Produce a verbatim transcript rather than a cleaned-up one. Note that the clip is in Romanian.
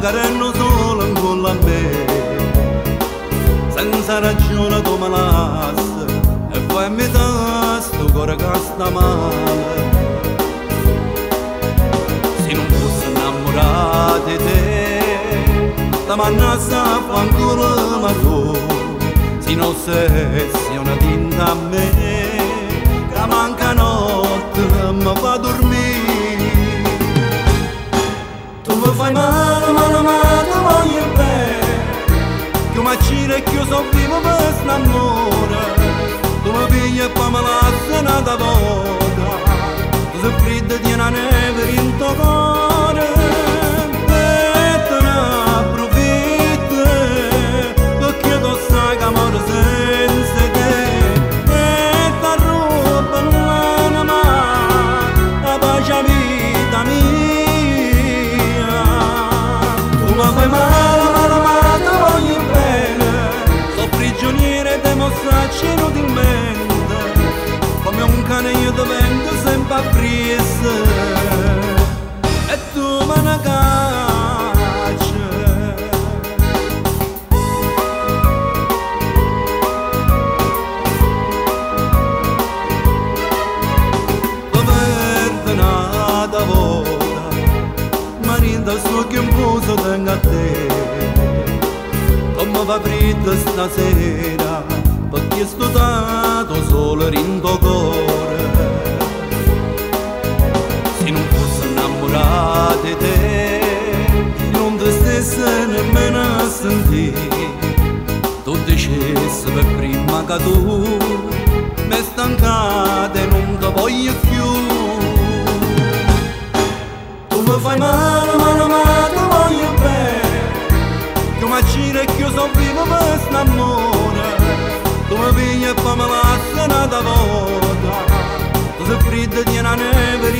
garenno solo incolla a me, senza ragione tu me lassi e poi mi tasto cuore che sta male. Se non fossi innamorato di te, la manna stava ancora ma tu, se non sei una tinta a me, che manca notte mi fa dormire. Tu fai male, male, male, ti voglio bene. Io m'accino e io sono vivo per l'amore. Tu mi pigli e poi me la senata volta. Tu sei fredda di una neve in tuo cuore. E te ne approfitti, perché tu sai che amore senza te. E ti ruba l'anima, la pace a vita mia. Fai male, male, male, ti voglio bene. So prigioniere e te mi stracci inutilmente. Come un cane io ti vendo sempre a presa. E tu me ne cacci. La verde nata volta, ma rinda su che un buso tenga a te. Come va fritta stasera, perché sto dato solo in tuo cuore. Se non fossi innamorato di te, non ti stessi nemmeno a sentire. Tu dicessi per prima che tu mi è stancata e non ti voglio più. Tu mi fai male, male, male, ti voglio bene. Io m'accino e io sono vivo per l'amore. Tu mi pigli e poi me la senata volta. Tu sei fredda di una neve.